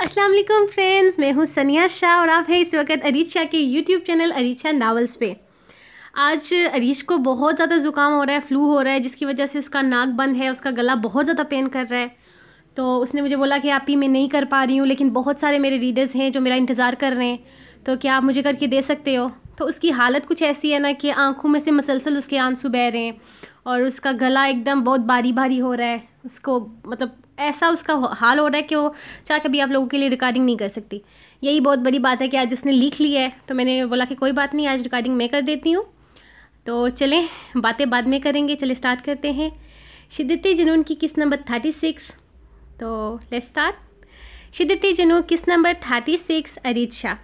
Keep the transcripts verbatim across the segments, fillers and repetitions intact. अस्सलाम वालेकुम फ्रेंड्स, मैं हूँ सानिया शाह और आप हैं इस वक्त अरीशा के यूट्यूब चैनल अरीशा नावल्स पे। आज अरीश को बहुत ज़्यादा ज़ुकाम हो रहा है, फ्लू हो रहा है, जिसकी वजह से उसका नाक बंद है, उसका गला बहुत ज़्यादा पेन कर रहा है। तो उसने मुझे बोला कि आप ही मैं नहीं कर पा रही हूँ, लेकिन बहुत सारे मेरे रीडर्स हैं जो मेरा इंतज़ार कर रहे हैं, तो क्या आप मुझे करके दे सकते हो। तो उसकी हालत कुछ ऐसी है ना कि आँखों में से मसलसल उसके आंसू बह रहे हैं और उसका गला एकदम बहुत भारी भारी हो रहा है। उसको मतलब ऐसा उसका हाल हो रहा है कि वो चाहे कभी आप लोगों के लिए रिकॉर्डिंग नहीं कर सकती। यही बहुत बड़ी बात है कि आज उसने लिख लिया है, तो मैंने बोला कि कोई बात नहीं, आज रिकॉर्डिंग मैं कर देती हूँ। तो चलें, बातें बाद में करेंगे, चले स्टार्ट करते हैं। शिद्दत जुनून की किस्त नंबर थर्टी सिक्स, तो लेट्स स्टार्ट। शिद्दत जुनून किस्त नंबर थर्टी सिक्स, अरीशा।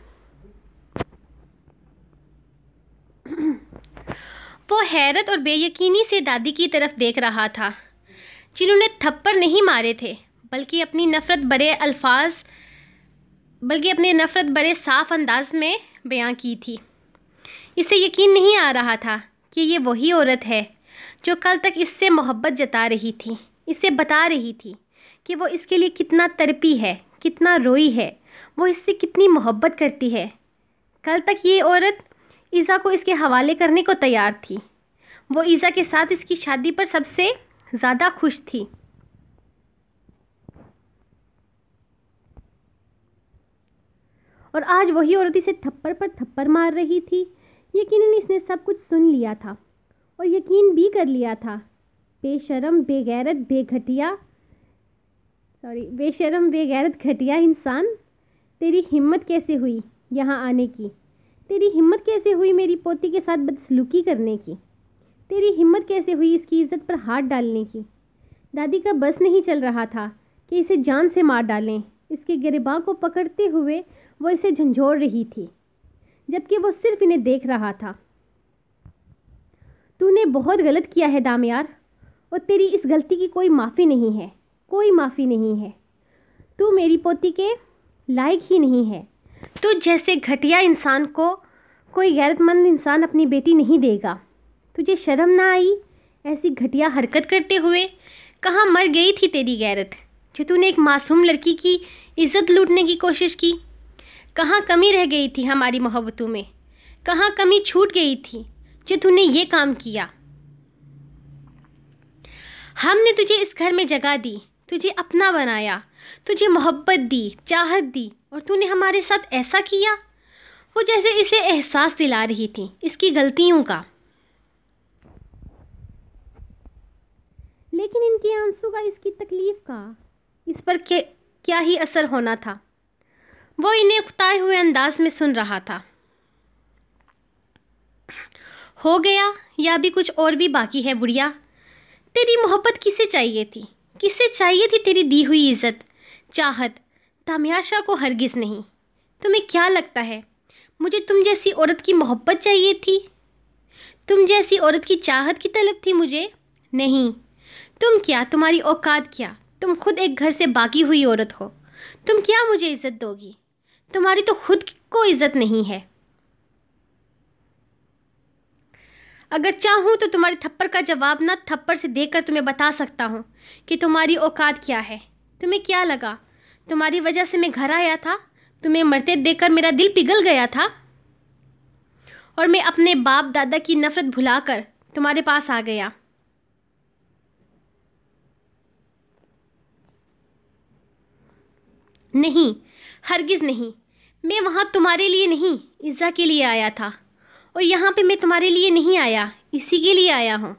वो हैरत और बेयकीनी से दादी की तरफ देख रहा था, जिन्होंने थप्पड़ नहीं मारे थे बल्कि अपनी नफ़रत भरे अल्फाज बल्कि अपने नफ़रत भरे साफ अंदाज में बयां की थी। इसे यकीन नहीं आ रहा था कि ये वही औरत है जो कल तक इससे मोहब्बत जता रही थी, इससे बता रही थी कि वो इसके लिए कितना तड़पी है, कितना रोई है, वो इससे कितनी मोहब्बत करती है। कल तक ये औरत ईज़ा को इसके हवाले करने को तैयार थी, वो ईज़ा के साथ इसकी शादी पर सबसे ज़्यादा खुश थी। और आज वही औरत इसे थप्पड़ पर थप्पड़ मार रही थी। यकीनन इसने सब कुछ सुन लिया था और यकीन भी कर लिया था। बेशरम बेगैरत बेघटिया सॉरी बेशरम बेगैरत घटिया इंसान, तेरी हिम्मत कैसे हुई यहाँ आने की, तेरी हिम्मत कैसे हुई मेरी पोती के साथ बदसलूकी करने की, तेरी हिम्मत कैसे हुई इसकी इज़्ज़त पर हाथ डालने की। दादी का बस नहीं चल रहा था कि इसे जान से मार डालें। इसके गिरबां को पकड़ते हुए वो इसे झंझोर रही थी, जबकि वो सिर्फ इन्हें देख रहा था। तूने बहुत गलत किया है दामयार, और तेरी इस गलती की कोई माफ़ी नहीं है, कोई माफ़ी नहीं है। तू मेरी पोती के लायक ही नहीं है। तू जैसे घटिया इंसान को कोई गैरतमंद इंसान अपनी बेटी नहीं देगा। तुझे शर्म ना आई ऐसी घटिया हरकत करते हुए? कहाँ मर गई थी तेरी गैरत जो तूने एक मासूम लड़की की इज़्ज़त लूटने की कोशिश की। कहाँ कमी रह गई थी हमारी मोहब्बतों में, कहाँ कमी छूट गई थी जो तूने ये काम किया। हमने तुझे इस घर में जगह दी, तुझे अपना बनाया, तुझे मोहब्बत दी, चाहत दी, और तूने हमारे साथ ऐसा किया। वो जैसे इसे एहसास दिला रही थी इसकी गलतियों का, लेकिन इनके आंसू का, इसकी तकलीफ़ का इस पर क्या ही असर होना था। वो इन्हें उकताए हुए अंदाज में सुन रहा था। हो गया या भी कुछ और भी बाकी है बुढ़िया? तेरी मोहब्बत किसे चाहिए थी, किसे चाहिए थी तेरी दी हुई इज़्ज़त, चाहत? दामयाशा को हरगिज़ नहीं। तुम्हें क्या लगता है मुझे तुम जैसी औरत की मोहब्बत चाहिए थी, तुम जैसी औरत की चाहत की तलब थी मुझे? नहीं। तुम क्या, तुम्हारी औकात क्या? तुम खुद एक घर से बागी हुई औरत हो, तुम क्या मुझे इज़्ज़त दोगी? तुम्हारी तो खुद को इज़्ज़त नहीं है। अगर चाहूँ तो तुम्हारे थप्पड़ का जवाब ना थप्पड़ से देकर तुम्हें बता सकता हूँ कि तुम्हारी औकात क्या है। तुम्हें क्या लगा तुम्हारी वजह से मैं घर आया था? तुम्हें मरते देखकर मेरा दिल पिघल गया था और मैं अपने बाप दादा की नफ़रत भुलाकर तुम्हारे पास आ गया। नहीं, हरगिज़ नहीं। मैं वहाँ तुम्हारे लिए नहीं, इज़्ज़ा के लिए आया था, और यहाँ पे मैं तुम्हारे लिए नहीं आया, इसी के लिए आया हूँ।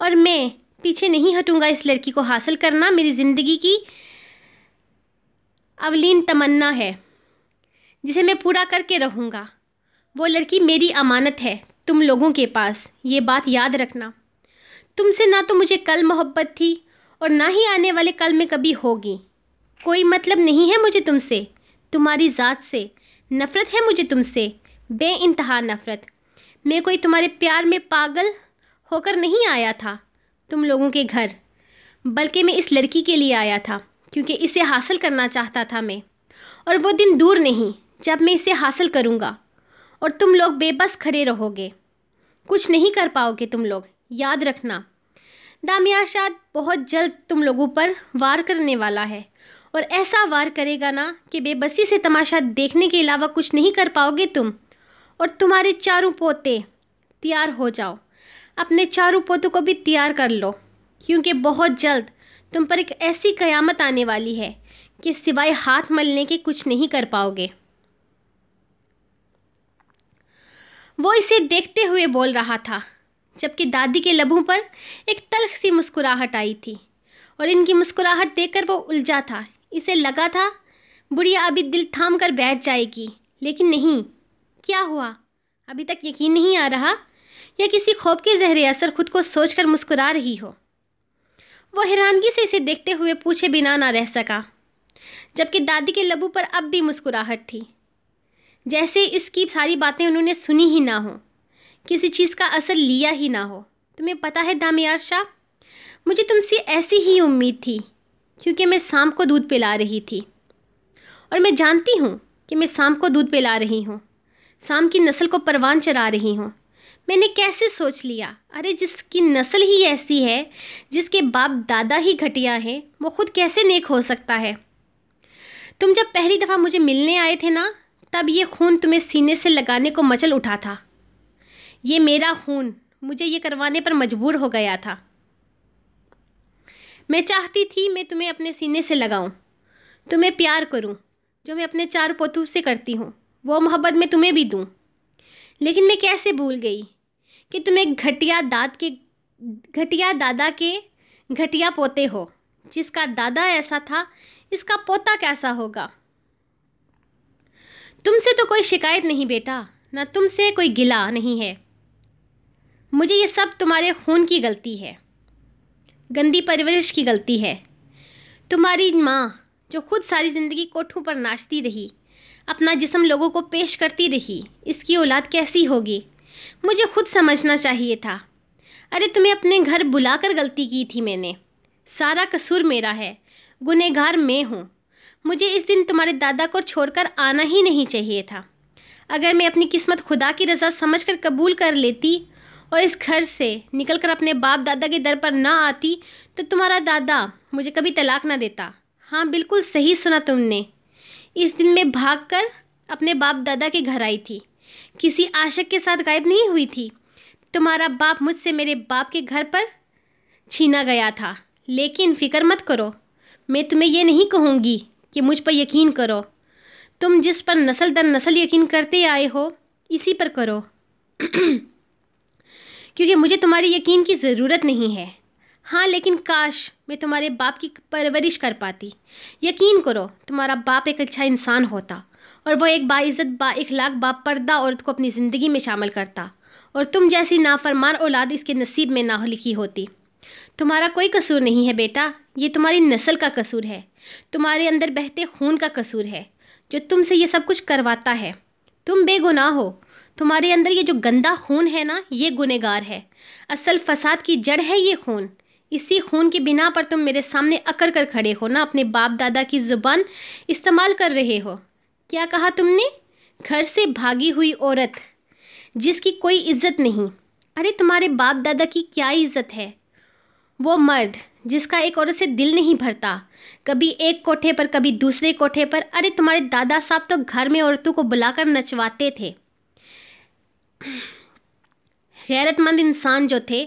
और मैं पीछे नहीं हटूँगा। इस लड़की को हासिल करना मेरी ज़िंदगी की अवलीन तमन्ना है, जिसे मैं पूरा करके रहूँगा। वो लड़की मेरी अमानत है तुम लोगों के पास, ये बात याद रखना। तुमसे ना तो मुझे कल मोहब्बत थी और ना ही आने वाले कल में कभी होगी। कोई मतलब नहीं है मुझे तुमसे, तुम्हारी ज़ात से नफ़रत है मुझे तुमसे, बेइंतहा नफ़रत। मैं कोई तुम्हारे प्यार में पागल होकर नहीं आया था तुम लोगों के घर, बल्कि मैं इस लड़की के लिए आया था क्योंकि इसे हासिल करना चाहता था मैं। और वो दिन दूर नहीं जब मैं इसे हासिल करूँगा और तुम लोग बेबस खड़े रहोगे, कुछ नहीं कर पाओगे तुम लोग, याद रखना। दामयार शाह बहुत जल्द तुम लोगों पर वार करने वाला है और ऐसा वार करेगा ना कि बेबसी से तमाशा देखने के अलावा कुछ नहीं कर पाओगे तुम और तुम्हारे चारों पोते। तैयार हो जाओ, अपने चारों पोतों को भी तैयार कर लो, क्योंकि बहुत जल्द तुम पर एक ऐसी कयामत आने वाली है कि सिवाय हाथ मलने के कुछ नहीं कर पाओगे। वो इसे देखते हुए बोल रहा था, जबकि दादी के लबों पर एक तल्ख सी मुस्कुराहट आई थी और इनकी मुस्कुराहट देखकर वो उलझा था। इसे लगा था बुढ़िया अभी दिल थाम कर बैठ जाएगी, लेकिन नहीं। क्या हुआ? अभी तक यकीन नहीं आ रहा या किसी खौफ के जहरे असर खुद को सोचकर मुस्कुरा रही हो। वो हैरानगी से इसे देखते हुए पूछे बिना ना रह सका, जबकि दादी के लबों पर अब भी मुस्कुराहट थी, जैसे इसकी सारी बातें उन्होंने सुनी ही ना हो, किसी चीज़ का असर लिया ही ना हो। तुम्हें पता है दामियार शाह, मुझे तुमसे ऐसी ही उम्मीद थी, क्योंकि मैं शाम को दूध पिला रही थी और मैं जानती हूँ कि मैं शाम को दूध पिला रही हूँ, शाम की नस्ल को परवान चरा रही हूँ। मैंने कैसे सोच लिया, अरे जिसकी नस्ल ही ऐसी है, जिसके बाप दादा ही घटिया हैं, वो खुद कैसे नेक हो सकता है। तुम जब पहली दफ़ा मुझे मिलने आए थे ना, तब ये खून तुम्हें सीने से लगाने को मचल उठा था। ये मेरा खून मुझे ये करवाने पर मजबूर हो गया था। मैं चाहती थी मैं तुम्हें अपने सीने से लगाऊं, तुम्हें प्यार करूं, जो मैं अपने चार पोतों से करती हूं, वो मोहब्बत मैं तुम्हें भी दूं। लेकिन मैं कैसे भूल गई कि तुम एक घटिया दाद के घटिया दादा के घटिया पोते हो। जिसका दादा ऐसा था, इसका पोता कैसा होगा। तुमसे तो कोई शिकायत नहीं बेटा, ना तुमसे कोई गिला नहीं है। मुझे ये सब तुम्हारे खून की गलती है, गंदी परवरिश की गलती है। तुम्हारी माँ जो खुद सारी ज़िंदगी कोठों पर नाचती रही, अपना जिस्म लोगों को पेश करती रही, इसकी औलाद कैसी होगी। मुझे खुद समझना चाहिए था। अरे तुम्हें अपने घर बुलाकर गलती की थी मैंने, सारा कसूर मेरा है, गुनहगार मैं हूँ। मुझे इस दिन तुम्हारे दादा को छोड़कर आना ही नहीं चाहिए था। अगर मैं अपनी किस्मत खुदा की रज़ा समझकर कबूल कर लेती और इस घर से निकलकर अपने बाप दादा के दर पर ना आती, तो तुम्हारा दादा मुझे कभी तलाक ना देता। हाँ बिल्कुल सही सुना तुमने, इस दिन मैं भागकर अपने बाप दादा के घर आई थी, किसी आशिक के साथ गायब नहीं हुई थी। तुम्हारा बाप मुझसे मेरे बाप के घर पर छीना गया था। लेकिन फ़िक्र मत करो, मैं तुम्हें यह नहीं कहूँगी कि मुझ पर यकीन करो। तुम जिस पर नस्ल दर नस्ल यकीन करते आए हो, इसी पर करो, क्योंकि मुझे तुम्हारे यकीन की ज़रूरत नहीं है। हाँ लेकिन काश मैं तुम्हारे बाप की परवरिश कर पाती। यकीन करो, तुम्हारा बाप एक अच्छा इंसान होता और वह एक बाइज़्ज़त बाइखलाक बापर्दा औरत को अपनी ज़िंदगी में शामिल करता, और तुम जैसी नाफरमान औलाद इसके नसीब में ना लिखी होती। तुम्हारा कोई कसूर नहीं है बेटा, ये तुम्हारी नस्ल का कसूर है, तुम्हारे अंदर बहते खून का कसूर है, जो तुमसे ये सब कुछ करवाता है। तुम बेगुनाह हो, तुम्हारे अंदर ये जो गंदा खून है ना, ये गुनहगार है। असल फसाद की जड़ है ये खून। इसी खून के बिना पर तुम मेरे सामने अकड़ कर खड़े हो ना, अपने बाप दादा की ज़ुबान इस्तेमाल कर रहे हो। क्या कहा तुमने? घर से भागी हुई औरत जिसकी कोई इज्जत नहीं। अरे तुम्हारे बाप दादा की क्या इज्जत है। वो मर्द जिसका एक औरत से दिल नहीं भरता, कभी एक कोठे पर कभी दूसरे कोठे पर। अरे तुम्हारे दादा साहब तो घर में औरतों को बुलाकर नचवाते थे। गैरतमंद इंसान जो थे,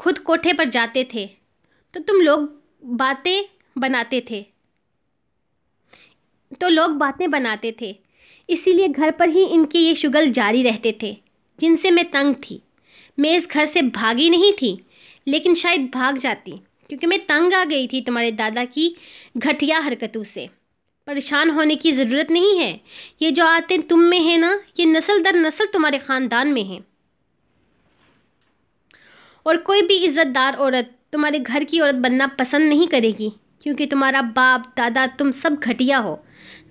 खुद कोठे पर जाते थे तो तुम लोग बातें बनाते थे तो लोग बातें बनाते थे इसीलिए घर पर ही इनके ये शुगल जारी रहते थे, जिनसे मैं तंग थी। मैं इस घर से भागी नहीं थी, लेकिन शायद भाग जाती, क्योंकि मैं तंग आ गई थी तुम्हारे दादा की घटिया हरकतों से। परेशान होने की ज़रूरत नहीं है, ये जो आते तुम में है ना, ये नस्ल दर नस्ल तुम्हारे ख़ानदान में है। और कोई भी इज़्ज़तदार औरत तुम्हारे घर की औरत बनना पसंद नहीं करेगी, क्योंकि तुम्हारा बाप दादा तुम सब घटिया हो।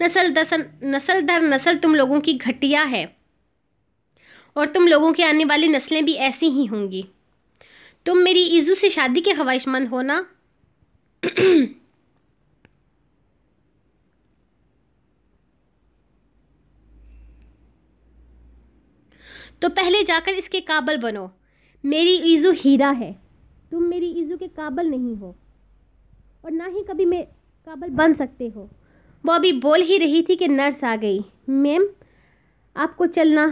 नस्ल दर नस्ल दर नस्ल तुम लोगों की घटिया है, और तुम लोगों के आने वाली नस्लें भी ऐसी ही होंगी। तुम मेरी ईज़ू से शादी के ख्वाहिशमंद हो ना। तो पहले जाकर इसके काबिल बनो। मेरी ईज़ू हीरा है, तुम मेरी ईज़ू के काबिल नहीं हो और ना ही कभी मैं काबिल बन सकते हो। वो अभी बोल ही रही थी कि नर्स आ गई। मैम आपको चलना,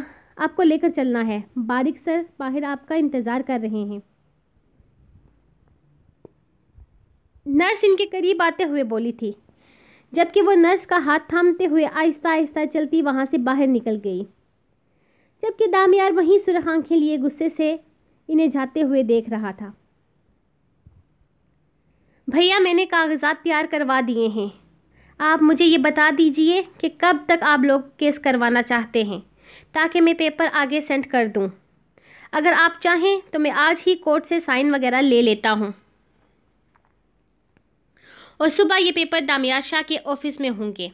आपको लेकर चलना है, बारिक सर बाहर आपका इंतज़ार कर रहे हैं। नर्स इनके करीब आते हुए बोली थी, जबकि वो नर्स का हाथ थामते हुए आहिस्ता आहिस्ता चलती वहाँ से बाहर निकल गई। जबकि दामयार वहीं सुरख आँखें लिए गुस्से से इन्हें जाते हुए देख रहा था। भैया मैंने कागजात तैयार करवा दिए हैं, आप मुझे ये बता दीजिए कि कब तक आप लोग केस करवाना चाहते हैं ताकि मैं पेपर आगे सेंड कर दूं। अगर आप चाहें तो मैं आज ही कोर्ट से साइन वगैरह ले लेता हूं और सुबह ये पेपर दामयार शाह के ऑफिस में होंगे।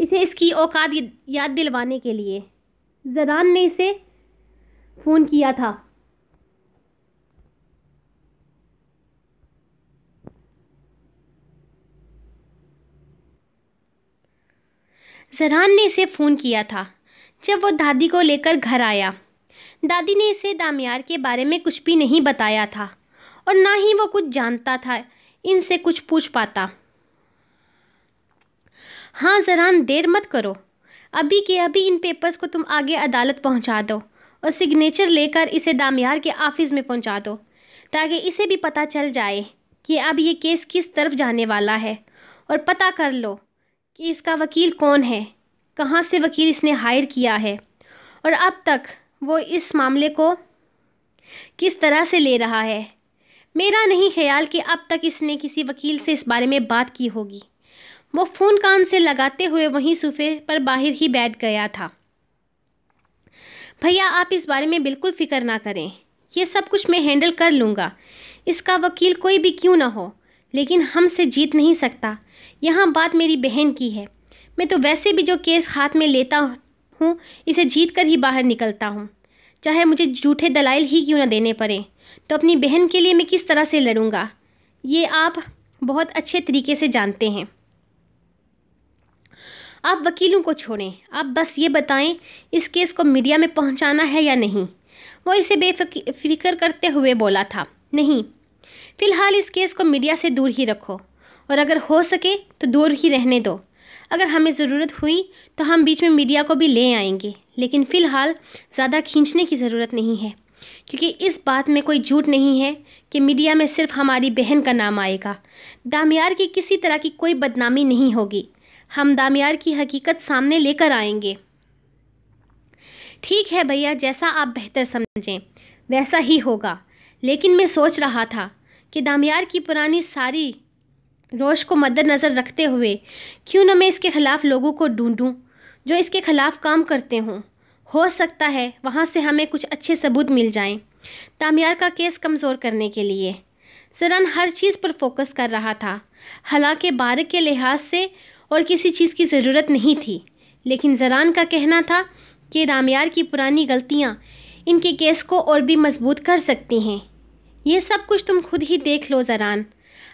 इसे इसकी औकात याद दिलवाने के लिए ज़रान ने इसे फ़ोन किया था। ज़रान ने इसे फ़ोन किया था जब वो दादी को लेकर घर आया। दादी ने इसे दामयार के बारे में कुछ भी नहीं बताया था और ना ही वो कुछ जानता था, इनसे कुछ पूछ पाता। हाँ ज़रान देर मत करो, अभी के अभी इन पेपर्स को तुम आगे अदालत पहुंचा दो और सिग्नेचर लेकर इसे दामयार के ऑफिस में पहुंचा दो ताकि इसे भी पता चल जाए कि अब ये केस किस तरफ जाने वाला है और पता कर लो कि इसका वकील कौन है, कहाँ से वकील इसने हायर किया है और अब तक वो इस मामले को किस तरह से ले रहा है। मेरा नहीं ख्याल कि अब तक इसने किसी वकील से इस बारे में बात की होगी। वो फ़ोन कान से लगाते हुए वहीं सोफे पर बाहर ही बैठ गया था। भैया आप इस बारे में बिल्कुल फ़िक्र ना करें, यह सब कुछ मैं हैंडल कर लूँगा। इसका वकील कोई भी क्यों ना हो लेकिन हमसे जीत नहीं सकता। यहाँ बात मेरी बहन की है, मैं तो वैसे भी जो केस हाथ में लेता हूँ इसे जीत कर ही बाहर निकलता हूँ, चाहे मुझे झूठे दलाइल ही क्यों ना देने पड़े। तो अपनी बहन के लिए मैं किस तरह से लड़ूँगा ये आप बहुत अच्छे तरीके से जानते हैं। आप वकीलों को छोड़ें, आप बस ये बताएं इस केस को मीडिया में पहुंचाना है या नहीं। वो इसे बेफिक्र करते हुए बोला था। नहीं, फ़िलहाल इस केस को मीडिया से दूर ही रखो और अगर हो सके तो दूर ही रहने दो। अगर हमें ज़रूरत हुई तो हम बीच में मीडिया को भी ले आएंगे, लेकिन फ़िलहाल ज़्यादा खींचने की ज़रूरत नहीं है क्योंकि इस बात में कोई झूठ नहीं है कि मीडिया में सिर्फ हमारी बहन का नाम आएगा। दामयार की किसी तरह की कोई बदनामी नहीं होगी, हम दामयार की हकीकत सामने लेकर आएंगे। ठीक है भैया, जैसा आप बेहतर समझें वैसा ही होगा, लेकिन मैं सोच रहा था कि दामयार की पुरानी सारी रोश को मद्देनज़र रखते हुए क्यों न मैं इसके ख़िलाफ़ लोगों को ढूंढूं जो इसके ख़िलाफ़ काम करते हों। हो सकता है वहाँ से हमें कुछ अच्छे सबूत मिल जाएं दामयार का केस कमज़ोर करने के लिए। ज़रान हर चीज़ पर फोकस कर रहा था, हालांकि बारिक के लिहाज से और किसी चीज़ की ज़रूरत नहीं थी, लेकिन ज़रान का कहना था कि दामयार की पुरानी गलतियाँ इनके केस को और भी मजबूत कर सकती हैं। ये सब कुछ तुम खुद ही देख लो ज़रान,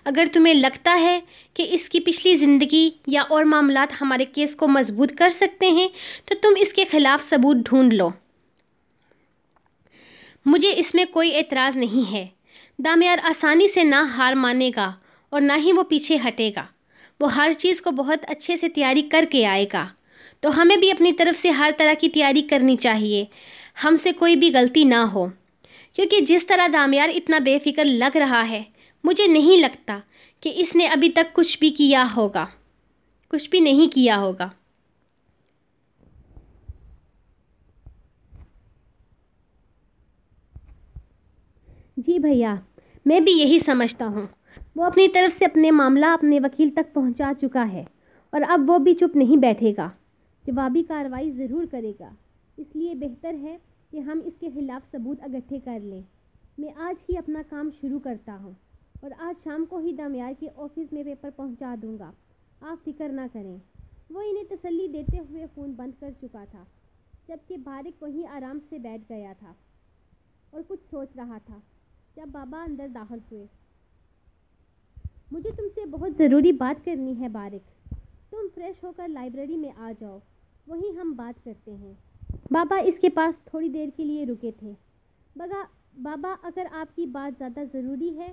अगर तुम्हें लगता है कि इसकी पिछली ज़िंदगी या और मामलात हमारे केस को मजबूत कर सकते हैं तो तुम इसके ख़िलाफ़ सबूत ढूंढ लो, मुझे इसमें कोई एतराज़ नहीं है। दामयार आसानी से ना हार मानेगा और ना ही वो पीछे हटेगा, वो हर चीज़ को बहुत अच्छे से तैयारी करके आएगा। तो हमें भी अपनी तरफ से हर तरह की तैयारी करनी चाहिए, हमसे कोई भी गलती ना हो। क्योंकि जिस तरह दामयार इतना बेफिक्र लग रहा है मुझे नहीं लगता कि इसने अभी तक कुछ भी किया होगा, कुछ भी नहीं किया होगा। जी भैया मैं भी यही समझता हूँ, वो अपनी तरफ से अपने मामला अपने वकील तक पहुंचा चुका है और अब वो भी चुप नहीं बैठेगा, जवाबी कार्रवाई ज़रूर करेगा। इसलिए बेहतर है कि हम इसके ख़िलाफ़ सबूत इकट्ठे कर लें। मैं आज ही अपना काम शुरू करता हूँ और आज शाम को ही दामयार के ऑफिस में पेपर पहुँचा दूँगा, आप फिक्र ना करें। वो इन्हें तसल्ली देते हुए फ़ोन बंद कर चुका था जबकि बारिक वहीं आराम से बैठ गया था और कुछ सोच रहा था जब बाबा अंदर दाखिल हुए। मुझे तुमसे बहुत ज़रूरी बात करनी है बारिक, तुम फ्रेश होकर लाइब्रेरी में आ जाओ, वहीं हम बात करते हैं। बाबा इसके पास थोड़ी देर के लिए रुके थे। बगा बाबा अगर आपकी बात ज़्यादा ज़रूरी है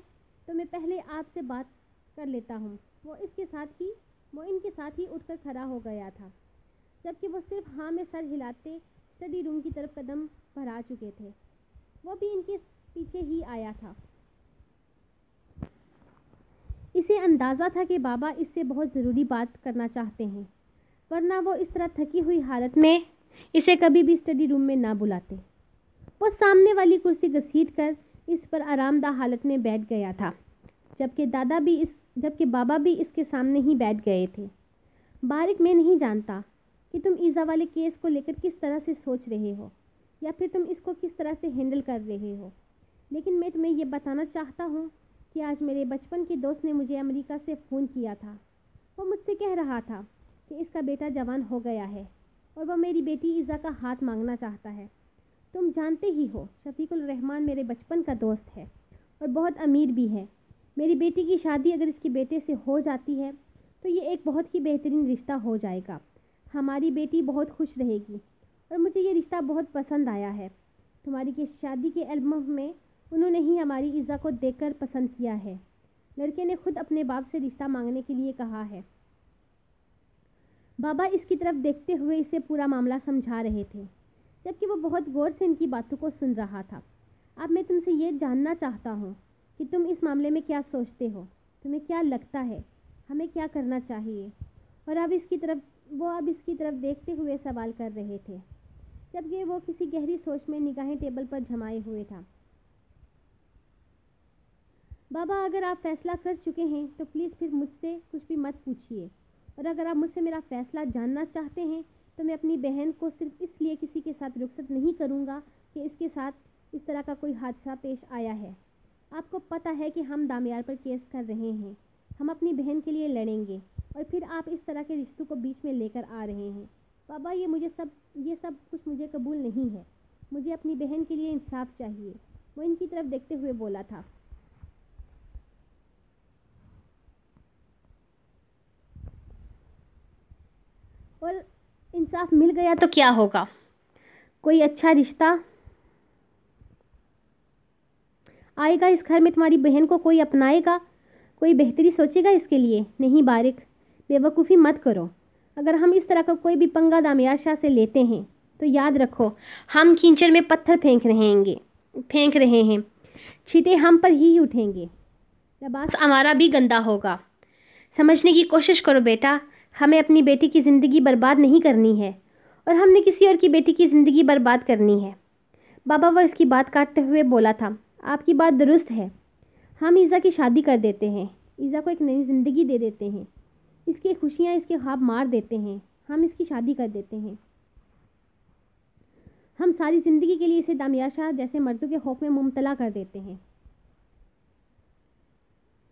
तो मैं पहले आपसे बात कर लेता हूँ, वो इसके साथ ही मोइन के साथ ही उठकर खड़ा हो गया था, जबकि वो सिर्फ हाँ में सर हिलाते स्टडी रूम की तरफ कदम बढ़ा चुके थे। वो भी इनके पीछे ही आया था। इसे अंदाज़ा था कि बाबा इससे बहुत ज़रूरी बात करना चाहते हैं, वरना वो इस तरह थकी हुई हालत में इसे कभी भी स्टडी रूम में ना बुलाते। वो सामने वाली कुर्सी घसीट कर इस पर आरामदायक हालत में बैठ गया था, जबकि दादा भी इस जबकि बाबा भी इसके सामने ही बैठ गए थे। बारिक, मैं नहीं जानता कि तुम ईज़ा वाले केस को लेकर किस तरह से सोच रहे हो या फिर तुम इसको किस तरह से हैंडल कर रहे हो, लेकिन मैं तुम्हें यह बताना चाहता हूँ कि आज मेरे बचपन के दोस्त ने मुझे अमेरिका से फ़ोन किया था। वो मुझसे कह रहा था कि इसका बेटा जवान हो गया है और वह मेरी बेटी ईज़ा का हाथ मांगना चाहता है। तुम जानते ही हो, शफ़ीकुल रहमान मेरे बचपन का दोस्त है और बहुत अमीर भी है। मेरी बेटी की शादी अगर इसके बेटे से हो जाती है तो ये एक बहुत ही बेहतरीन रिश्ता हो जाएगा। हमारी बेटी बहुत खुश रहेगी और मुझे ये रिश्ता बहुत पसंद आया है। तुम्हारी की शादी के एल्बम में उन्होंने ही हमारी ईज़ा को देखकर पसंद किया है। लड़के ने खुद अपने बाप से रिश्ता मांगने के लिए कहा है। बाबा इसकी तरफ देखते हुए इसे पूरा मामला समझा रहे थे, जबकि वो बहुत गौर से इनकी बातों को सुन रहा था। अब मैं तुमसे ये जानना चाहता हूँ कि तुम इस मामले में क्या सोचते हो, तुम्हें क्या लगता है हमें क्या करना चाहिए। और अब इसकी तरफ वो अब इसकी तरफ देखते हुए सवाल कर रहे थे, जबकि वो किसी गहरी सोच में निगाहें टेबल पर जमाए हुए था। बाबा, अगर आप फैसला कर चुके हैं तो प्लीज़ फिर मुझसे कुछ भी मत पूछिए, और अगर आप मुझसे मेरा फ़ैसला जानना चाहते हैं तो मैं अपनी बहन को सिर्फ इसलिए किसी के साथ रुखसत नहीं करूँगा कि इसके साथ इस तरह का कोई हादसा पेश आया है। आपको पता है कि हम दामयार पर केस कर रहे हैं, हम अपनी बहन के लिए लड़ेंगे, और फिर आप इस तरह के रिश्तों को बीच में लेकर आ रहे हैं। बाबा, ये मुझे सब ये सब कुछ मुझे कबूल नहीं है। मुझे अपनी बहन के लिए इंसाफ चाहिए, वो इनकी तरफ देखते हुए बोला था। और इंसाफ मिल गया तो क्या होगा? कोई अच्छा रिश्ता आएगा इस घर में? तुम्हारी बहन को कोई अपनाएगा? कोई बेहतरी सोचेगा इसके लिए? नहीं बारिक, बेवकूफ़ी मत करो। अगर हम इस तरह का कोई भी पंगा दामयार शाह से लेते हैं तो याद रखो, हम खींचर में पत्थर फेंक रहेंगे फेंक रहे हैं छींटे हम पर ही उठेंगे, लबास हमारा भी गंदा होगा। समझने की कोशिश करो बेटा, हमें अपनी बेटी की ज़िंदगी बर्बाद नहीं करनी है और हमने किसी और की बेटी की ज़िंदगी बर्बाद करनी है। बाबा, वह इसकी बात काटते हुए बोला था, आपकी बात दुरुस्त है। हम ईज़ा की शादी कर देते हैं, ईज़ा को एक नई ज़िंदगी दे देते हैं, इसकी खुशियाँ इसके ख्वाब मार देते हैं। हम इसकी शादी कर देते हैं, हम सारी ज़िंदगी के लिए इसे दामयार शाह जैसे मर्दों के खौफ में मुबतला कर देते हैं।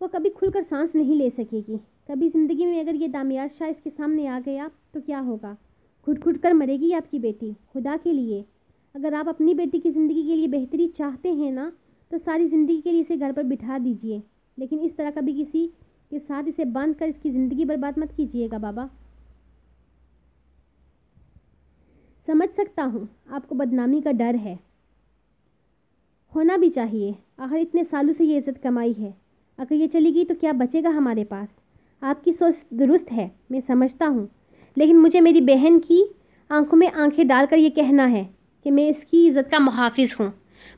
वो कभी खुलकर सांस नहीं ले सकेगी। कभी ज़िंदगी में अगर ये दामयार शाह इसके सामने आ गया तो क्या होगा? घुट घुट कर मरेगी आपकी बेटी। खुदा के लिए, अगर आप अपनी बेटी की ज़िंदगी के लिए बेहतरी चाहते हैं ना, तो सारी ज़िंदगी के लिए इसे घर पर बिठा दीजिए, लेकिन इस तरह कभी किसी के साथ इसे बांध कर इसकी ज़िंदगी बर्बाद मत कीजिएगा। बाबा, समझ सकता हूँ आपको बदनामी का डर है, होना भी चाहिए। आखिर इतने सालों से ये इज़्ज़त कमाई है, अगर ये चली गई तो क्या बचेगा हमारे पास? आपकी सोच दुरुस्त है, मैं समझता हूँ, लेकिन मुझे मेरी बहन की आंखों में आंखें डालकर ये कहना है कि मैं इसकी इज़्ज़त का मुहाफिज़ हूँ।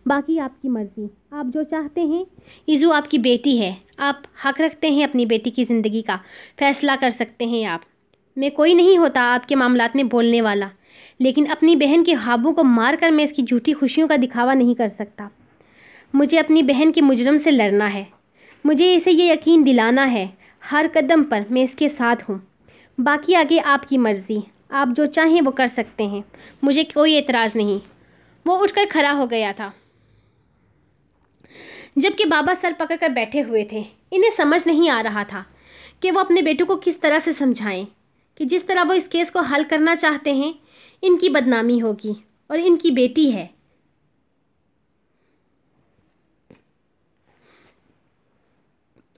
बाकी आपकी मर्ज़ी, आप जो चाहते हैं। ईज़ू आपकी बेटी है, आप हक़ रखते हैं अपनी बेटी की ज़िंदगी का फ़ैसला कर सकते हैं आप। मैं कोई नहीं होता आपके मामलात में बोलने वाला, लेकिन अपनी बहन के ख्वाबों को मार कर मैं इसकी झूठी खुशियों का दिखावा नहीं कर सकता। मुझे अपनी बहन के मुजरम से लड़ना है, मुझे इसे ये यकीन दिलाना है हर कदम पर मैं इसके साथ हूँ। बाकी आगे आपकी मर्ज़ी, आप जो चाहें वो कर सकते हैं, मुझे कोई एतराज़ नहीं। वो उठकर खड़ा हो गया था, जबकि बाबा सर पकड़कर बैठे हुए थे। इन्हें समझ नहीं आ रहा था कि वो अपने बेटों को किस तरह से समझाएं कि जिस तरह वो इस केस को हल करना चाहते हैं इनकी बदनामी होगी और इनकी बेटी है।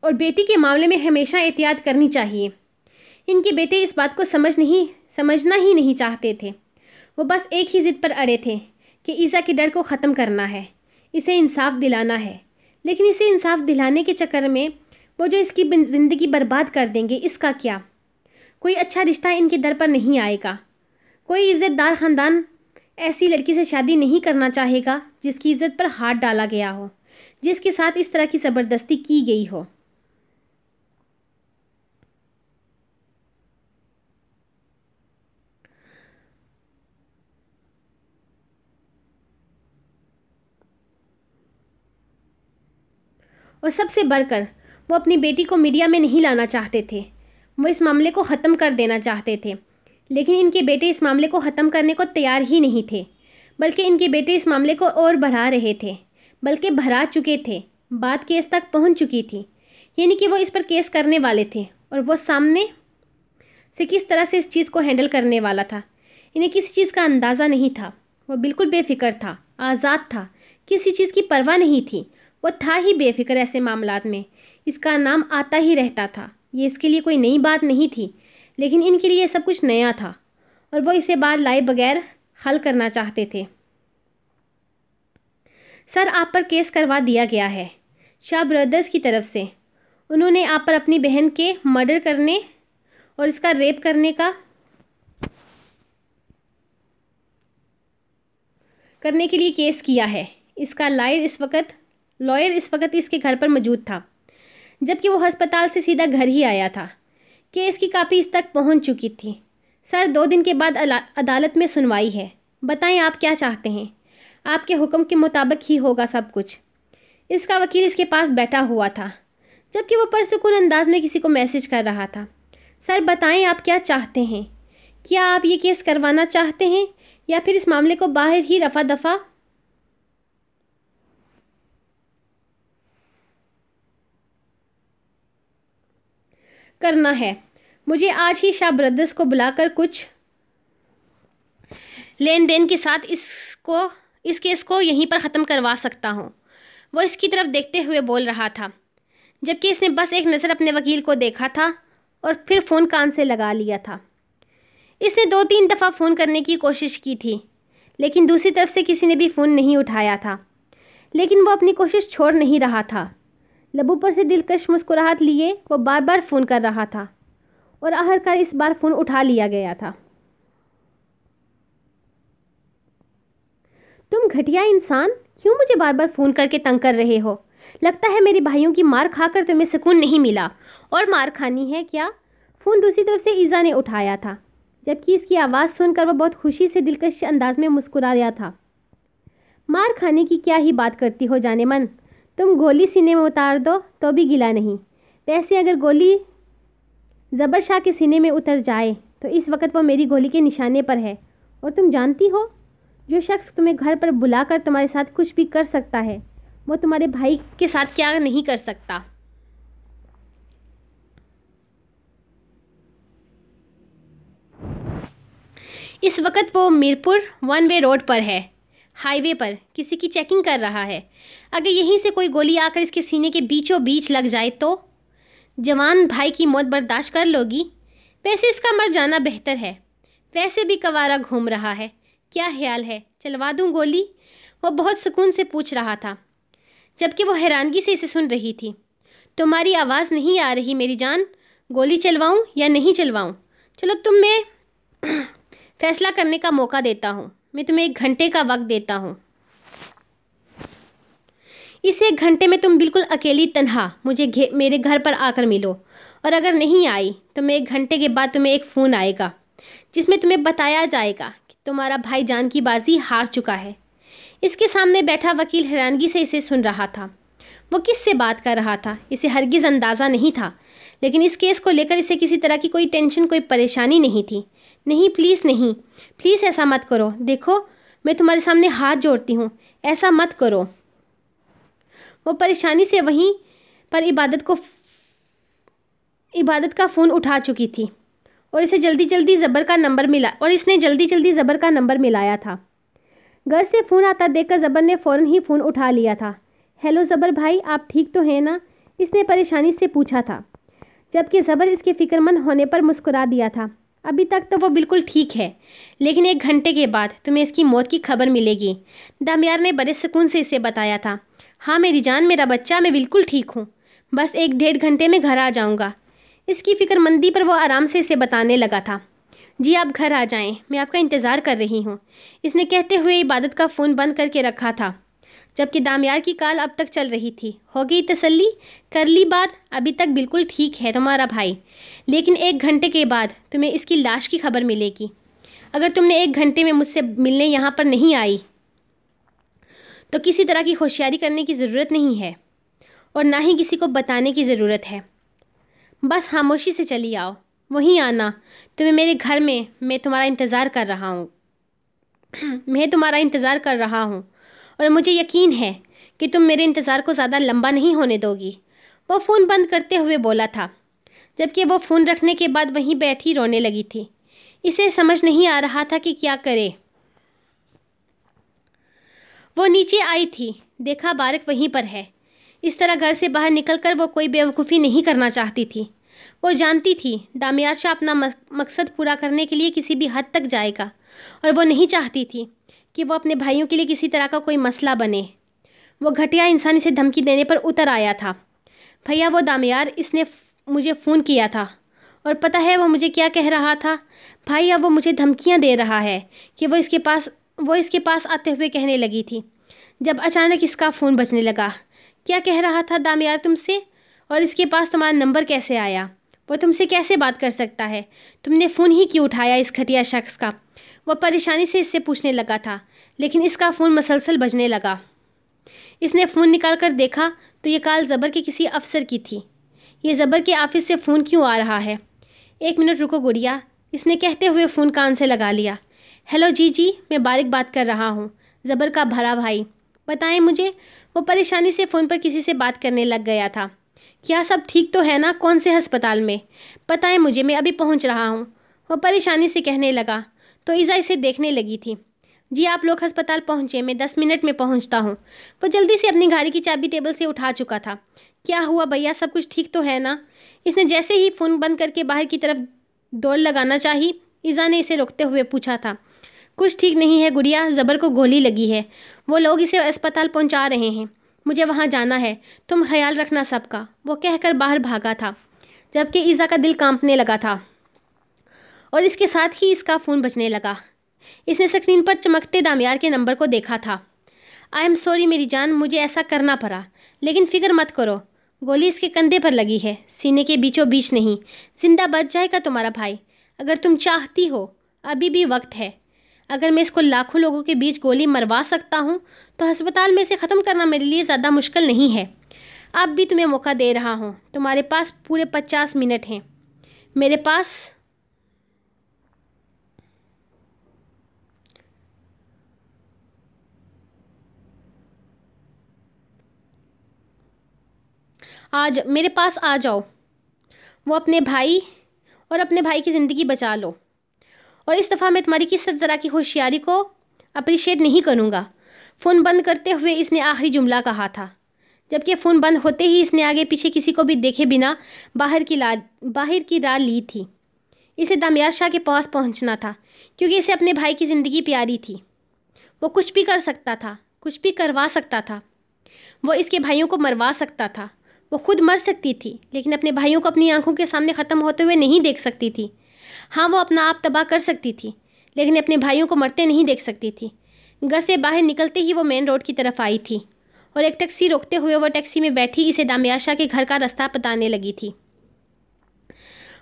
और बेटी के मामले में हमेशा एहतियात करनी चाहिए। इनके बेटे इस बात को समझ नहीं समझना ही नहीं चाहते थे। वो बस एक ही ज़िद पर अड़े थे कि ईज़ा के डर को ख़त्म करना है, इसे इंसाफ दिलाना है। लेकिन इसे इंसाफ दिलाने के चक्कर में वो जो इसकी ज़िंदगी बर्बाद कर देंगे, इसका क्या? कोई अच्छा रिश्ता इनके दर पर नहीं आएगा। कोई इज़्ज़तदार ख़ानदान ऐसी लड़की से शादी नहीं करना चाहेगा जिसकी इज़्ज़त पर हाथ डाला गया हो, जिसके साथ इस तरह की ज़बरदस्ती की गई हो। और सबसे बढ़कर वो अपनी बेटी को मीडिया में नहीं लाना चाहते थे, वो इस मामले को ख़त्म कर देना चाहते थे। लेकिन इनके बेटे इस मामले को ख़त्म करने को तैयार ही नहीं थे, बल्कि इनके बेटे इस मामले को और बढ़ा रहे थे, बल्कि भरा चुके थे। बात केस तक पहुंच चुकी थी, यानी कि वो इस पर केस करने वाले थे और वो सामने से किस तरह से इस चीज़ को हैंडल करने वाला था। इन्हें किसी चीज़ का अंदाज़ा नहीं था, वो बिल्कुल बेफिक्र था, आज़ाद था, किसी चीज़ की परवाह नहीं थी। वो था ही बेफिक्र ऐसे मामलात में, इसका नाम आता ही रहता था। ये इसके लिए कोई नई बात नहीं थी, लेकिन इनके लिए सब कुछ नया था और वो इसे बाहर लाए बगैर हल करना चाहते थे। सर, आप पर केस करवा दिया गया है शाह ब्रदर्स की तरफ से। उन्होंने आप पर अपनी बहन के मर्डर करने और इसका रेप करने का करने के लिए केस किया है। इसका लॉयर इस वक्त लॉयर इस वक्त इसके घर पर मौजूद था, जबकि वो हस्पताल से सीधा घर ही आया था। केस की कापी इस तक पहुंच चुकी थी। सर, दो दिन के बाद अदालत में सुनवाई है। बताएं आप क्या चाहते हैं? आपके हुक्म के मुताबिक ही होगा सब कुछ। इसका वकील इसके पास बैठा हुआ था, जबकि वो पुरसुकून अंदाज में किसी को मैसेज कर रहा था। सर, बताएं आप क्या चाहते हैं? क्या आप ये केस करवाना चाहते हैं या फिर इस मामले को बाहर ही रफा दफा करना है? मुझे आज ही शाह ब्रदर्स को बुलाकर कुछ लेन देन के साथ इसको इस केस को यहीं पर ख़त्म करवा सकता हूँ। वो इसकी तरफ़ देखते हुए बोल रहा था, जबकि इसने बस एक नज़र अपने वकील को देखा था और फिर फ़ोन कान से लगा लिया था। इसने दो तीन दफ़ा फ़ोन करने की कोशिश की थी, लेकिन दूसरी तरफ से किसी ने भी फ़ोन नहीं उठाया था। लेकिन वो अपनी कोशिश छोड़ नहीं रहा था। लबों पर से दिलकश मुस्कुराहट लिए वो बार बार फ़ोन कर रहा था और आखिरकार इस बार फ़ोन उठा लिया गया था। तुम घटिया इंसान, क्यों मुझे बार बार फ़ोन करके तंग कर रहे हो? लगता है मेरे भाइयों की मार खाकर तुम्हें सुकून नहीं मिला और मार खानी है क्या? फ़ोन दूसरी तरफ से ईज़ा ने उठाया था, जबकि इसकी आवाज़ सुनकर वह बहुत खुशी से दिलकश अंदाज में मुस्कुराया था। मार खाने की क्या ही बात करती हो जाने मन, तुम गोली सीने में उतार दो तो भी गिला नहीं। वैसे अगर गोली ज़बर शाह के सीने में उतर जाए तो इस वक्त वो मेरी गोली के निशाने पर है। और तुम जानती हो, जो शख्स तुम्हें घर पर बुलाकर तुम्हारे साथ कुछ भी कर सकता है, वो तुम्हारे भाई के साथ क्या नहीं कर सकता। इस वक्त वो मीरपुर वन वे रोड पर है, हाईवे पर किसी की चेकिंग कर रहा है। अगर यहीं से कोई गोली आकर इसके सीने के बीचों बीच लग जाए तो जवान भाई की मौत बर्दाश्त कर लोगी? वैसे इसका मर जाना बेहतर है, वैसे भी कवारा घूम रहा है। क्या ख्याल है, चलवा दूं गोली? वो बहुत सुकून से पूछ रहा था, जबकि वो हैरानगी से इसे सुन रही थी। तुम्हारी आवाज़ नहीं आ रही मेरी जान, गोली चलवाऊँ या नहीं चलवाऊँ? चलो, तुम मैं फैसला करने का मौका देता हूँ। मैं तुम्हें एक घंटे का वक्त देता हूँ। इस एक घंटे में तुम बिल्कुल अकेली तन्हा मुझे मेरे घर पर आकर मिलो, और अगर नहीं आई तो मैं एक घंटे के बाद तुम्हें एक फ़ोन आएगा जिसमें तुम्हें बताया जाएगा कि तुम्हारा भाई जान की बाजी हार चुका है। इसके सामने बैठा वकील हैरानगी से इसे सुन रहा था। वो किससे बात कर रहा था इसे हरगिज़ अंदाज़ा नहीं था, लेकिन इस केस को लेकर इसे किसी तरह की कोई टेंशन, कोई परेशानी नहीं थी। नहीं प्लीज़, नहीं प्लीज़, ऐसा मत करो। देखो, मैं तुम्हारे सामने हाथ जोड़ती हूँ, ऐसा मत करो। वो परेशानी से वहीं पर इबादत को इबादत का फ़ोन उठा चुकी थी और इसे जल्दी जल्दी ज़बर का नंबर मिला और इसने जल्दी जल्दी ज़बर का नंबर मिलाया था। घर से फ़ोन आता देखकर ज़बर ने फ़ौरन ही फ़ोन उठा लिया था। हेलो ज़बर भाई, आप ठीक तो हैं ना? इसने परेशानी से पूछा था, जबकि ज़बर इसके फ़िक्रमंद होने पर मुस्कुरा दिया था। अभी तक तो वो बिल्कुल ठीक है, लेकिन एक घंटे के बाद तुम्हें इसकी मौत की खबर मिलेगी। दामयार ने बड़े सुकून से इसे बताया था। हाँ मेरी जान, मेरा बच्चा, मैं बिल्कुल ठीक हूँ, बस एक डेढ़ घंटे में घर आ जाऊँगा। इसकी फ़िक्रमंदी पर वो आराम से इसे बताने लगा था। जी आप घर आ जाएं, मैं आपका इंतज़ार कर रही हूँ, इसने कहते हुए इबादत का फ़ोन बंद करके रखा था। जबकि दामयार की कॉल अब तक चल रही थी। हो गई तसल्ली, कर ली बात, अभी तक बिल्कुल ठीक है तुम्हारा भाई, लेकिन एक घंटे के बाद तुम्हें इसकी लाश की खबर मिलेगी। अगर तुमने एक घंटे में मुझसे मिलने यहाँ पर नहीं आई तो किसी तरह की होशियारी करने की ज़रूरत नहीं है और ना ही किसी को बताने की ज़रूरत है। बस खामोशी से चली आओ, वहीं आना, तुम्हें मेरे घर में मैं तुम्हारा इंतज़ार कर रहा हूँ मैं तुम्हारा इंतज़ार कर रहा हूँ और मुझे यकीन है कि तुम मेरे इंतज़ार को ज़्यादा लंबा नहीं होने दोगी, वो फ़ोन बंद करते हुए बोला था। जबकि वो फ़ोन रखने के बाद वहीं बैठी रोने लगी थी। इसे समझ नहीं आ रहा था कि क्या करे। वो नीचे आई थी, देखा बारिक वहीं पर है। इस तरह घर से बाहर निकलकर वो कोई बेवकूफ़ी नहीं करना चाहती थी। वो जानती थी दामयार शाह अपना मकसद पूरा करने के लिए किसी भी हद तक जाएगा और वो नहीं चाहती थी कि वो अपने भाइयों के लिए किसी तरह का कोई मसला बने। वो घटिया इंसान इसे धमकी देने पर उतर आया था। भैया वो दामयार, इसने मुझे फ़ोन किया था और पता है वो मुझे क्या कह रहा था? भाई अब वो मुझे धमकियाँ दे रहा है कि वो इसके पास वो इसके पास आते हुए कहने लगी थी जब अचानक इसका फ़ोन बजने लगा। क्या कह रहा था दामयार तुमसे, और इसके पास तुम्हारा नंबर कैसे आया? वो तुमसे कैसे बात कर सकता है? तुमने फ़ोन ही क्यों उठाया इस घटिया शख्स का? वो परेशानी से इससे पूछने लगा था, लेकिन इसका फ़ोन मसलसल बजने लगा। इसने फ़ोन निकाल कर देखा तो ये कॉल ज़बर के किसी अफसर की थी। ये ज़बर के ऑफिस से फ़ोन क्यों आ रहा है? एक मिनट रुको गुड़िया, इसने कहते हुए फ़ोन कान से लगा लिया। हेलो जी जी, मैं बारिक बात कर रहा हूँ, ज़बर का भरा भाई, बताएं मुझे। वो परेशानी से फ़ोन पर किसी से बात करने लग गया था। क्या सब ठीक तो है ना? कौन से अस्पताल में? बताएं मुझे, मैं अभी पहुँच रहा हूँ, वो परेशानी से कहने लगा। तो ईज़ा इसे देखने लगी थी। जी आप लोग अस्पताल पहुँचे, मैं दस मिनट में पहुँचता हूँ। वो जल्दी से अपनी गाड़ी की चाबी टेबल से उठा चुका था। क्या हुआ भैया, सब कुछ ठीक तो है ना? इसने जैसे ही फ़ोन बंद करके बाहर की तरफ दौड़ लगाना चाहिए, ईज़ा ने इसे रोकते हुए पूछा था। कुछ ठीक नहीं है गुड़िया, ज़बर को गोली लगी है, वो लोग इसे अस्पताल पहुंचा रहे हैं, मुझे वहां जाना है, तुम ख्याल रखना सबका, वो कहकर बाहर भागा था। जबकि ईज़ा का दिल कांपने लगा था और इसके साथ ही इसका फ़ोन बजने लगा। इसने स्क्रीन पर चमकते दामयार के नंबर को देखा था। आई एम सॉरी मेरी जान, मुझे ऐसा करना पड़ा, लेकिन फ़िक्र मत करो, गोली इसके कंधे पर लगी है, सीने के बीचों बीच नहीं, जिंदा बच जाएगा तुम्हारा भाई। अगर तुम चाहती हो अभी भी वक्त है, अगर मैं इसको लाखों लोगों के बीच गोली मरवा सकता हूँ तो अस्पताल में इसे ख़त्म करना मेरे लिए ज़्यादा मुश्किल नहीं है। अब भी तुम्हें मौका दे रहा हूँ, तुम्हारे पास पूरे पचास मिनट हैं। मेरे पास आज मेरे पास आ जाओ, वो अपने भाई और अपने भाई की ज़िंदगी बचा लो, और इस दफ़ा मैं तुम्हारी किसी तरह की होशियारी को अप्रिशिएट नहीं करूँगा। फ़ोन बंद करते हुए इसने आखिरी जुमला कहा था। जबकि फ़ोन बंद होते ही इसने आगे पीछे किसी को भी देखे बिना बाहर की ला बाहर की राह ली थी। इसे दामयार शाह के पास पहुँचना था, क्योंकि इसे अपने भाई की ज़िंदगी प्यारी थी। वो कुछ भी कर सकता था, कुछ भी करवा सकता था, वो इसके भाइयों को मरवा सकता था, वो खुद मर सकती थी, लेकिन अपने भाइयों को अपनी आंखों के सामने ख़त्म होते हुए नहीं देख सकती थी। हाँ वो अपना आप तबाह कर सकती थी, लेकिन अपने भाइयों को मरते नहीं देख सकती थी। घर से बाहर निकलते ही वो मेन रोड की तरफ आई थी और एक टैक्सी रोकते हुए वो टैक्सी में बैठी इसे दामयार शाह के घर का रास्ता बताने लगी थी।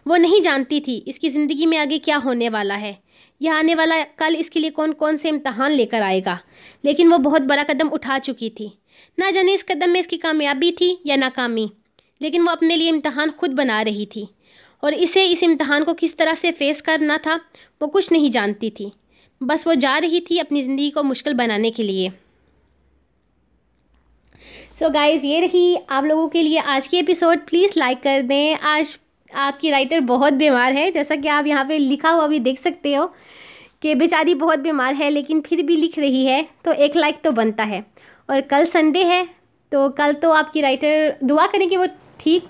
वो नहीं जानती थी इसकी ज़िंदगी में आगे क्या होने वाला है, यह आने वाला कल इसके लिए कौन कौन से इम्तहान लेकर आएगा, लेकिन वो बहुत बड़ा कदम उठा चुकी थी। ना जाने इस कदम में इसकी कामयाबी थी या नाकामी, लेकिन वो अपने लिए इम्तहान खुद बना रही थी और इसे इस इम्तहान को किस तरह से फेस करना था वो कुछ नहीं जानती थी। बस वो जा रही थी अपनी ज़िंदगी को मुश्किल बनाने के लिए। सो गाइज़, ये रही आप लोगों के लिए आज की एपिसोड। प्लीज़ लाइक कर दें। आज आपकी राइटर बहुत बीमार है, जैसा कि आप यहाँ पे लिखा हुआ भी देख सकते हो कि बेचारी बहुत बीमार है, लेकिन फिर भी लिख रही है, तो एक लाइक तो बनता है। और कल संडे है, तो कल तो आपकी राइटर दुआ करें कि वो ठीक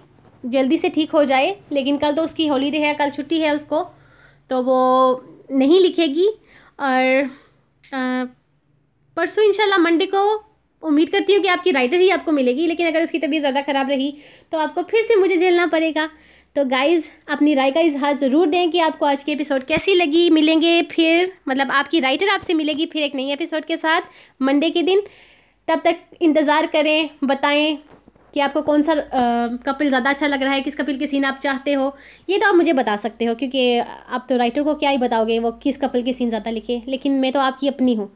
जल्दी से ठीक हो जाए, लेकिन कल तो उसकी हॉलीडे है, कल छुट्टी है उसको, तो वो नहीं लिखेगी। और परसों इंशाल्लाह मंडे को उम्मीद करती हूँ कि आपकी राइटर ही आपको मिलेगी, लेकिन अगर उसकी तबीयत ज़्यादा ख़राब रही तो आपको फिर से मुझे झेलना पड़ेगा। तो गाइज़ अपनी राय का इजहार ज़रूर दें कि आपको आज की एपिसोड कैसी लगी। मिलेंगे फिर, मतलब आपकी राइटर आपसे मिलेगी फिर एक नई एपिसोड के साथ मंडे के दिन। तब तक इंतज़ार करें, बताएं कि आपको कौन सा कपिल ज़्यादा अच्छा लग रहा है, किस कपिल की सीन आप चाहते हो। ये तो आप मुझे बता सकते हो, क्योंकि आप तो राइटर को क्या ही बताओगे वो किस कपिल की सीन ज़्यादा लिखे, लेकिन मैं तो आपकी अपनी हूँ।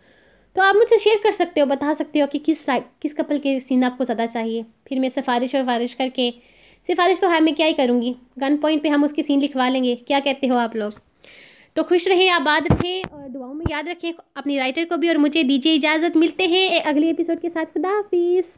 तो आप मुझसे शेयर कर सकते हो, बता सकते हो कि किस किस कपल के सीन आपको ज़्यादा चाहिए। फिर मैं सिफारिश वफारिश करके, सिफारिश तो हाँ मैं क्या ही करूँगी, गन पॉइंट पे हम उसकी सीन लिखवा लेंगे। क्या कहते हो आप लोग? तो खुश रहें, आबाद रहें और दुआओं में याद रखें अपनी राइटर को भी, और मुझे दीजिए इजाज़त। मिलते हैं अगले एपिसोड के साथ। खुदा हाफिज़।